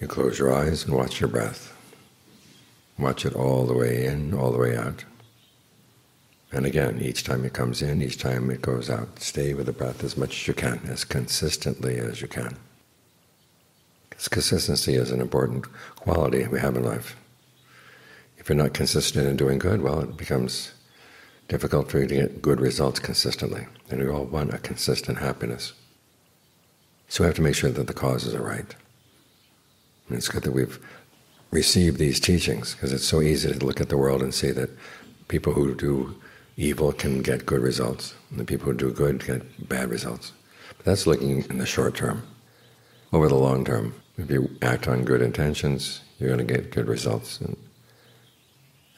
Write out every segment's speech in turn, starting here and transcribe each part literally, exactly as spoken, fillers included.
You close your eyes and watch your breath. Watch it all the way in, all the way out. And again, each time it comes in, each time it goes out. Stay with the breath as much as you can, as consistently as you can. Because consistency is an important quality we have in life. If you're not consistent in doing good, well, it becomes difficult for you to get good results consistently. And we all want a consistent happiness. So we have to make sure that the causes are right. And it's good that we've received these teachings, because it's so easy to look at the world and see that people who do evil can get good results, and the people who do good get bad results. But that's looking in the short term. Over the long term, if you act on good intentions, you're going to get good results. And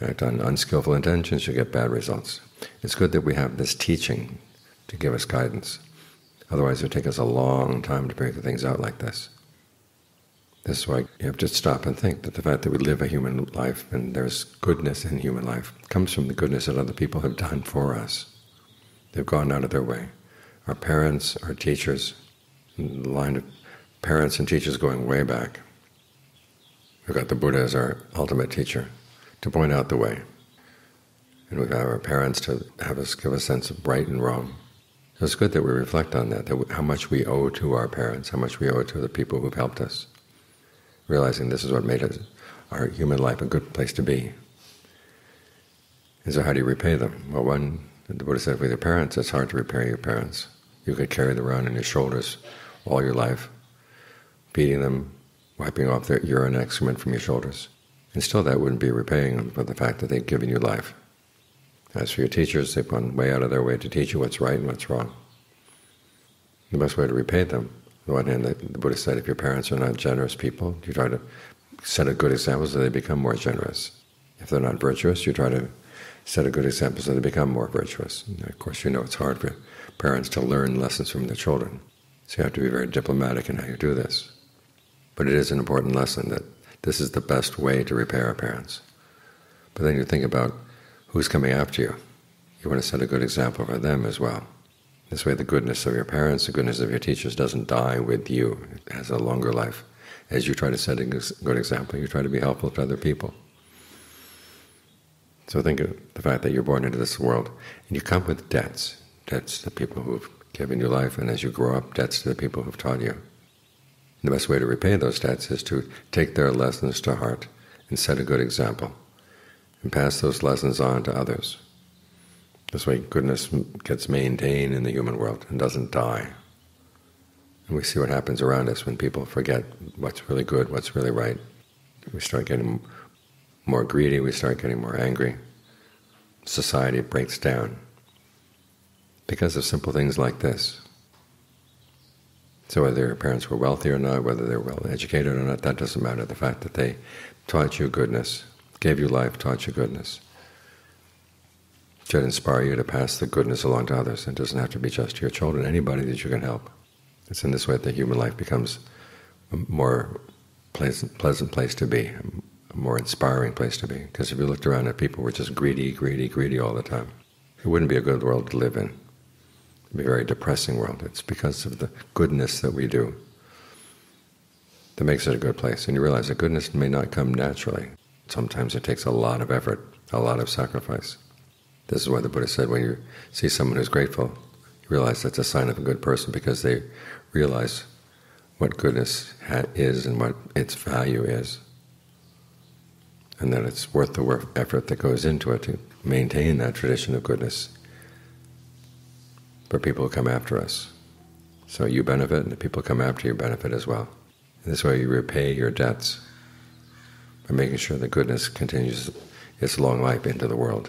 act on unskillful intentions, you get bad results. It's good that we have this teaching to give us guidance. Otherwise, it would take us a long time to figure things out like this. This is why you have to stop and think that the fact that we live a human life and there's goodness in human life comes from the goodness that other people have done for us. They've gone out of their way. Our parents, our teachers, the line of parents and teachers going way back. We've got the Buddha as our ultimate teacher to point out the way. And we've got our parents to have us give a sense of right and wrong. So it's good that we reflect on that, that how much we owe to our parents, how much we owe to the people who've helped us. Realizing this is what made us, our human life a good place to be. And so how do you repay them? Well, one, the Buddha said, with your parents, it's hard to repay your parents. You could carry them around on your shoulders all your life, feeding them, wiping off their urine and excrement from your shoulders. And still that wouldn't be repaying them for the fact that they've given you life. As for your teachers, they've gone way out of their way to teach you what's right and what's wrong. The best way to repay them, on the one hand, the Buddha said, if your parents are not generous people, you try to set a good example so they become more generous. If they're not virtuous, you try to set a good example so they become more virtuous. And of course, you know it's hard for parents to learn lessons from their children. So you have to be very diplomatic in how you do this. But it is an important lesson that this is the best way to repay our parents. But then you think about who's coming after you. You want to set a good example for them as well. This way the goodness of your parents, the goodness of your teachers doesn't die with you. It has a longer life. As you try to set a good example, you try to be helpful to other people. So think of the fact that you're born into this world and you come with debts, debts to people who've given you life, and as you grow up, debts to the people who've taught you. And the best way to repay those debts is to take their lessons to heart and set a good example and pass those lessons on to others. This way goodness gets maintained in the human world and doesn't die. And we see what happens around us when people forget what's really good, what's really right. We start getting more greedy, we start getting more angry. Society breaks down because of simple things like this. So whether your parents were wealthy or not, whether they were well educated or not, that doesn't matter. The fact that they taught you goodness, gave you life, taught you goodness, should inspire you to pass the goodness along to others. It doesn't have to be just your children, anybody that you can help. It's in this way that the human life becomes a more pleasant, pleasant place to be, a more inspiring place to be. Because if you looked around at people who were just greedy, greedy, greedy all the time, it wouldn't be a good world to live in. It would be a very depressing world. It's because of the goodness that we do that makes it a good place. And you realize that goodness may not come naturally. Sometimes it takes a lot of effort, a lot of sacrifice. This is why the Buddha said when you see someone who's grateful, you realize that's a sign of a good person, because they realize what goodness is and what its value is, and that it's worth the effort that goes into it to maintain that tradition of goodness for people who come after us. So you benefit, and the people who come after you benefit as well. And this way you repay your debts by making sure that goodness continues its long life into the world.